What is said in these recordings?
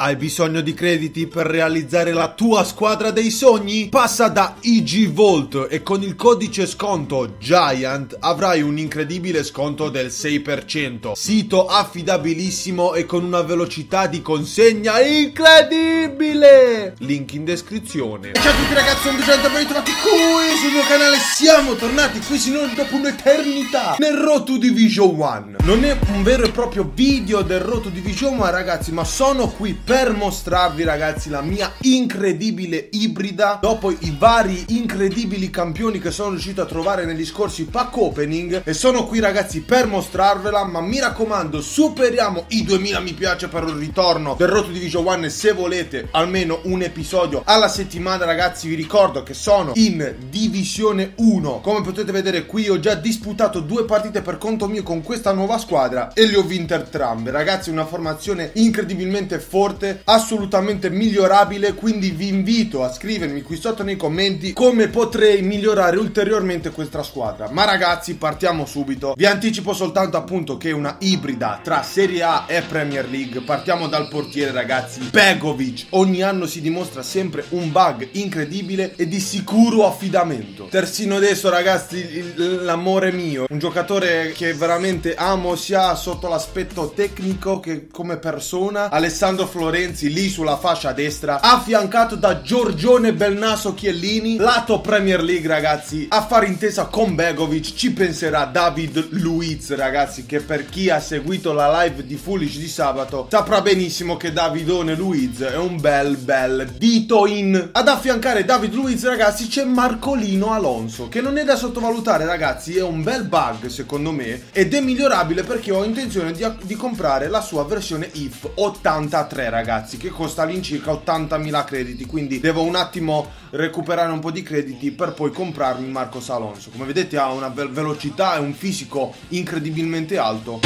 Hai bisogno di crediti per realizzare la tua squadra dei sogni? Passa da IGVault e con il codice sconto GIANT avrai un incredibile sconto del 6%. Sito affidabilissimo e con una velocità di consegna incredibile! Link in descrizione. Ciao a tutti ragazzi, sono Giogione, ben ritrovati qui sul mio canale. Siamo tornati qui dopo un'eternità nel Road to Division 1. Non è un vero e proprio video del Road to Division 1 ragazzi, ma sono qui per mostrarvi ragazzi la mia incredibile ibrida dopo i vari incredibili campioni che sono riuscito a trovare negli scorsi pack opening, e sono qui ragazzi per mostrarvela. Ma mi raccomando, superiamo i 2000 mi piace per un ritorno del Road to Division 1 e se volete almeno un episodio alla settimana ragazzi. Vi ricordo che sono in divisione 1, come potete vedere qui ho già disputato 2 partite per conto mio con questa nuova squadra e le ho vinte entrambe ragazzi. Una formazione incredibilmente forte, assolutamente migliorabile, quindi vi invito a scrivermi qui sotto nei commenti come potrei migliorare ulteriormente questa squadra. Ma ragazzi, partiamo subito. Vi anticipo soltanto appunto che è una ibrida tra Serie A e Premier League. Partiamo dal portiere ragazzi, Begovic. Ogni anno si dimostra sempre un bug incredibile e di sicuro affidamento. Terzino destro ragazzi, l'amore mio, un giocatore che veramente amo sia sotto l'aspetto tecnico che come persona, Alessandro Florenzi lì sulla fascia destra, affiancato da Giorgione Belnasso Chiellini. Lato Premier League ragazzi, a fare intesa con Begovic ci penserà David Luiz ragazzi, che per chi ha seguito la live di Foolish di sabato saprà benissimo che Davidone Luiz è un bel dito in. Ad affiancare David Luiz ragazzi c'è Marco Lino Alonso, che non è da sottovalutare ragazzi, è un bel bug secondo me ed è migliorabile, perché ho intenzione di comprare la sua versione IF 83 ragazzi, che costa all'incirca 80.000 crediti, quindi devo un attimo recuperare un po' di crediti per poi comprarmi Marcos Alonso. Come vedete ha una velocità e un fisico incredibilmente alto.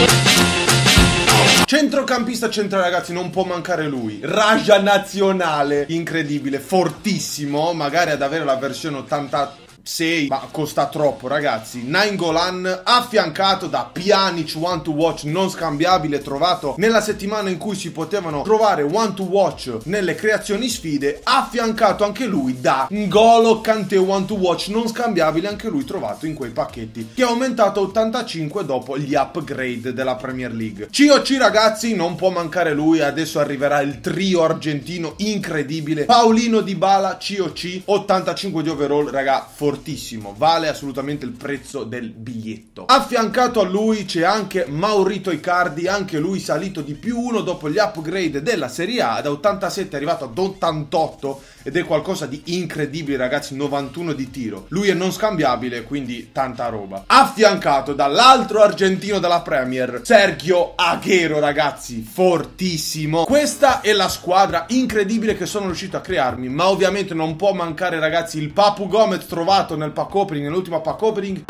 Centrocampista centrale ragazzi, non può mancare lui, Radja Nazionale, incredibile, fortissimo, magari ad avere la versione 83 6, ma costa troppo ragazzi. Nainggolan, affiancato da Pjanic, one to watch non scambiabile, trovato nella settimana in cui si potevano trovare one to watch nelle creazioni sfide, affiancato anche lui da N'Golo Kante, one to watch non scambiabile anche lui, trovato in quei pacchetti, che è aumentato a 85 dopo gli upgrade della Premier League. COC ragazzi, non può mancare lui, adesso arriverà il trio argentino incredibile, Paulo Dybala, COC, 85 di overall raga, fortissimo, vale assolutamente il prezzo del biglietto. Affiancato a lui c'è anche Maurito Icardi, anche lui salito di +1 dopo gli upgrade della Serie A, da 87 è arrivato ad 88 ed è qualcosa di incredibile ragazzi, 91 di tiro, lui è non scambiabile, quindi tanta roba. Affiancato dall'altro argentino della Premier, Sergio Agüero ragazzi, fortissimo. Questa è la squadra incredibile che sono riuscito a crearmi, ma ovviamente non può mancare ragazzi il Papu Gomez, trovato nel pack opening, nell'ultima pack opening.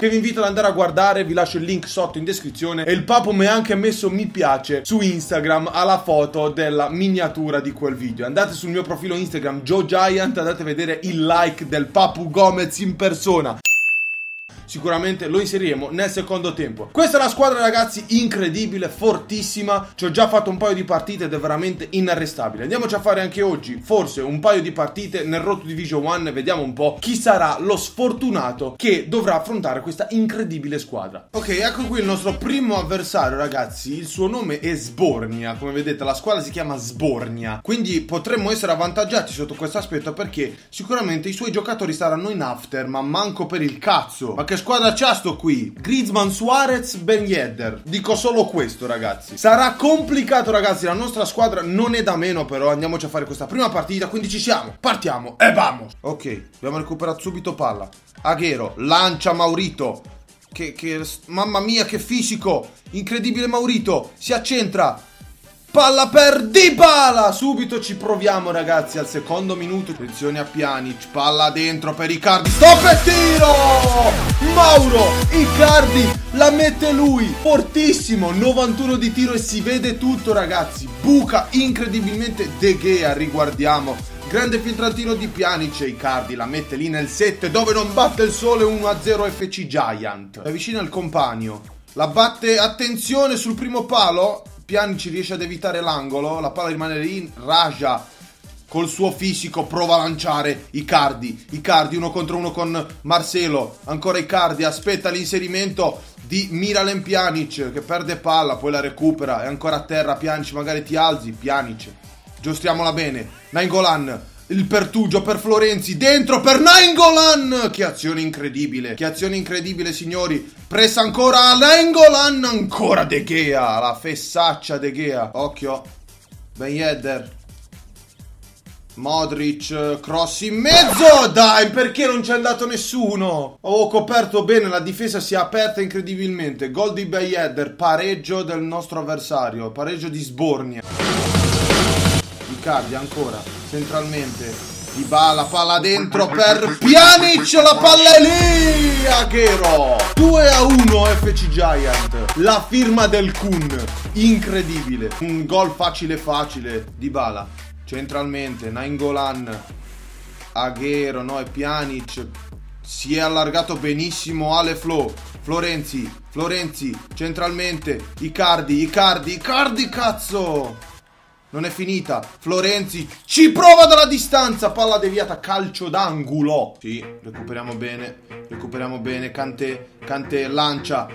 Che vi invito ad andare a guardare, vi lascio il link sotto in descrizione. E il Papu mi ha anche messo mi piace su Instagram alla foto della miniatura di quel video. Andate sul mio profilo Instagram Giogiant, andate a vedere il like del Papu Gomez in persona. Sicuramente lo inseriremo nel secondo tempo. Questa è la squadra ragazzi, incredibile, fortissima. Ci ho già fatto un paio di partite ed è veramente inarrestabile. Andiamoci a fare anche oggi forse un paio di partite nel Road to Division 1. Vediamo un po' chi sarà lo sfortunato che dovrà affrontare questa incredibile squadra. Ok, ecco qui il nostro primo avversario ragazzi. Il suo nome è Sbornia. Come vedete la squadra si chiama Sbornia, quindi potremmo essere avvantaggiati sotto questo aspetto, perché sicuramente i suoi giocatori saranno in after. Ma manco per il cazzo, ma che squadra c'ha sto qui? Griezmann, Suarez, Ben Yedder. Dico solo questo ragazzi. Sarà complicato ragazzi, la nostra squadra non è da meno, però andiamoci a fare questa prima partita, quindi ci siamo. Partiamo e vamos. Ok, abbiamo recuperato subito palla. Agüero lancia Maurito. Mamma mia che fisico! Incredibile Maurito, si accentra. Palla per Dybala, subito ci proviamo ragazzi al secondo minuto. Attenzione a Pjanic, palla dentro per Icardi, stop e tiro! Mauro Icardi la mette lui, fortissimo, 91 di tiro e si vede tutto ragazzi. Buca incredibilmente De Gea, riguardiamo Grande filtrantino di Pjanic e Icardi la mette lì nel 7, dove non batte il sole. 1-0 FC Giant. È vicino al compagno, la batte, attenzione sul primo palo. Pjanic riesce ad evitare l'angolo, la palla rimane lì. Radja col suo fisico prova a lanciare Icardi. Icardi uno contro uno con Marcelo, ancora Icardi, aspetta l'inserimento di Miralem Pjanic che perde palla, poi la recupera, è ancora a terra Pjanic, magari ti alzi Pjanic, giostriamola bene. Nainggolan, il pertugio per Florenzi, dentro per Nainggolan, che azione incredibile, che azione incredibile signori. Pressa ancora Nainggolan, ancora De Gea, la fessaccia De Gea, occhio Ben Yedder, Modric, cross in mezzo, dai, perché non c'è andato nessuno? Ho coperto bene, la difesa si è aperta incredibilmente. Gol di Ben Yedder, pareggio del nostro avversario, pareggio di sbornia. Icardi ancora, centralmente, Dybala, palla dentro per Pjanic, la palla è lì, Agüero, 2-1 FC Giant, la firma del Kun, incredibile, un gol facile facile. Dybala centralmente, Nainggolan, Agüero, no, e Pjanic, si è allargato benissimo Ale Flo, Florenzi, centralmente, Icardi, cazzo, non è finita, Florenzi, ci prova dalla distanza, palla deviata, calcio d'angolo, sì, recuperiamo bene, Kante, lancia,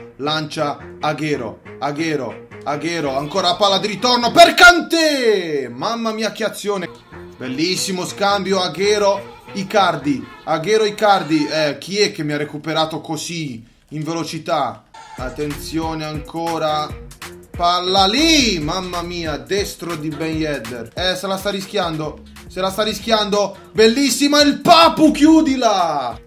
Agüero, ancora palla di ritorno per Kanté! Mamma mia che azione! Bellissimo scambio Agüero Icardi. Chi è che mi ha recuperato così in velocità? Attenzione ancora, palla lì! Mamma mia, destro di Ben Yedder. Se la sta rischiando. Bellissima, il Papu, chiudila!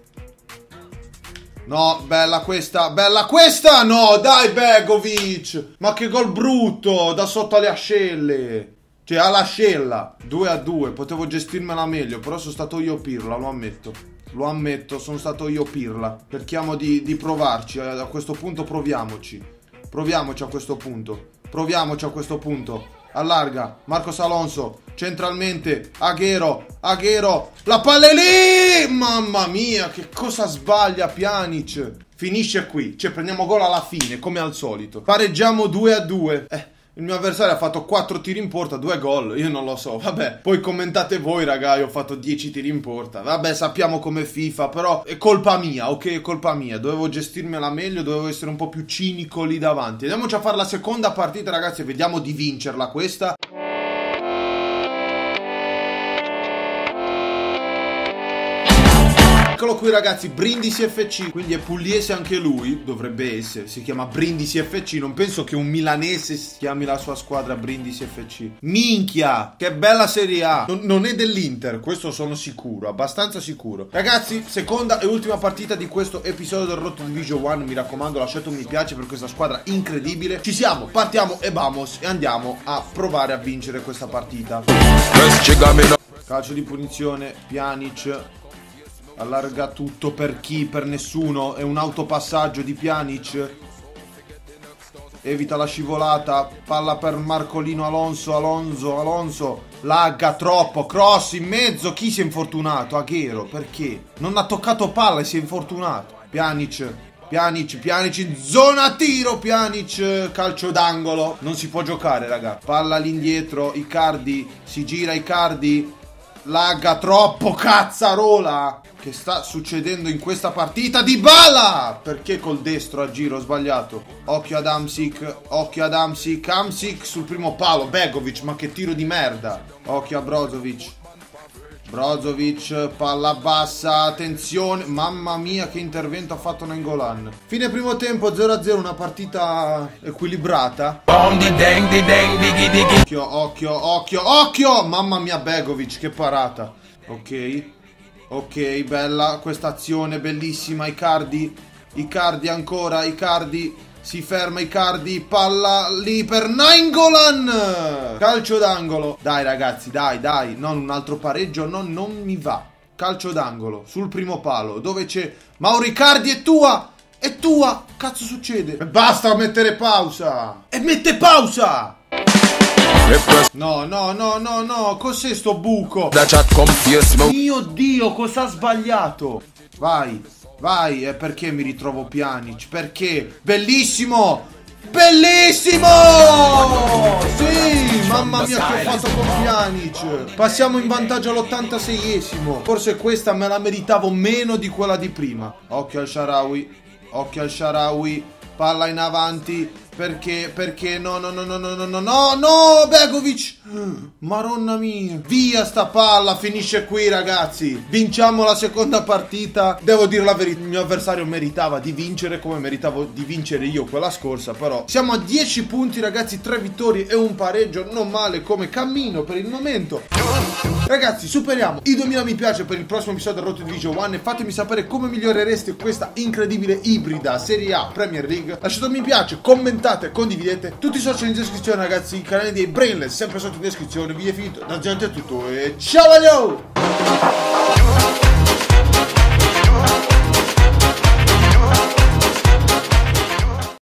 No, bella questa, no, dai Begovic, ma che gol brutto, da sotto alle ascelle, cioè all'ascella, 2-2, potevo gestirmela meglio, però sono stato io pirla, lo ammetto, sono stato io pirla, cerchiamo di provarci, a questo punto proviamoci a questo punto. Allarga Marcos Alonso, centralmente Agüero, la palla è lì, mamma mia che cosa sbaglia Pjanic, finisce qui, cioè prendiamo gol alla fine come al solito, pareggiamo 2-2. Il mio avversario ha fatto 4 tiri in porta, 2 gol, io non lo so, vabbè, poi commentate voi raga, io ho fatto 10 tiri in porta, vabbè, sappiamo come FIFA, però è colpa mia, ok, è colpa mia, dovevo gestirmela meglio, dovevo essere un po' più cinico lì davanti. Andiamoci a fare la seconda partita ragazzi e vediamo di vincerla questa. Eccolo qui ragazzi, Brindisi FC, quindi è pugliese anche lui, dovrebbe essere, si chiama Brindisi FC, non penso che un milanese chiami la sua squadra Brindisi FC. Minchia, che bella Serie A, non è dell'Inter, questo sono sicuro, abbastanza sicuro. Ragazzi, seconda e ultima partita di questo episodio del Road to Division 1, mi raccomando lasciate un mi piace per questa squadra incredibile, ci siamo, partiamo e vamos e andiamo a provare a vincere questa partita. Calcio di punizione, Pjanic. Allarga tutto per chi? Per nessuno. È un autopassaggio di Pjanic. Evita la scivolata. Palla per Marco Lino. Alonso. Lagga troppo. Cross in mezzo. Chi si è infortunato? Agüero. Perché? Non ha toccato palla e si è infortunato. Pjanic in zona tiro, Pjanic, calcio d'angolo. Non si può giocare, raga. Palla all'indietro. Icardi. Si gira Icardi. Lagga troppo, cazzarola. Che sta succedendo in questa partita? Dybala! Perché col destro a giro ho sbagliato? Occhio ad Hamšík. Hamšík sul primo palo. Begovic, ma che tiro di merda. Occhio a Brozovic, palla bassa, attenzione. Mamma mia che intervento ha fatto Nainggolan. Fine primo tempo, 0-0, una partita equilibrata. Occhio. Mamma mia Begovic, che parata. Ok, bella questa azione, bellissima. Icardi ancora. Si ferma Icardi, palla lì per Nainggolan, calcio d'angolo. Dai ragazzi, dai, non un altro pareggio, no, non mi va. Calcio d'angolo, sul primo palo, dove c'è Mauro Icardi, è tua, cazzo succede? E basta mettere pausa, e mette pausa! No, no, no, no, no, cos'è sto buco? Mio Dio, cosa ha sbagliato? Vai, vai, perché mi ritrovo Pjanic? Perché? Bellissimo! Bellissimo! Sì, mamma mia che ho fatto con Pjanic. Passiamo in vantaggio all'86esimo. Forse questa me la meritavo meno di quella di prima. Occhio al Sharawi, occhio al Sharawi. Palla in avanti. Perché? Perché? No, no, no, no, no, no, no, no, no, Begovic. Maronna mia. Via sta palla, finisce qui ragazzi. Vinciamo la seconda partita. Devo dire la verità, il mio avversario meritava di vincere come meritavo di vincere io quella scorsa. Però siamo a 10 punti ragazzi, 3 vittorie e un pareggio. Non male come cammino per il momento. Ragazzi, superiamo i 2000 mi piace per il prossimo episodio Road to Division 1. E fatemi sapere come migliorereste questa incredibile ibrida Serie A Premier League. Lasciate un mi piace, commentate, condividete. Tutti i social in descrizione ragazzi, il canale dei Brainless sempre sotto in descrizione. Video finito, da gente è tutto e ciao!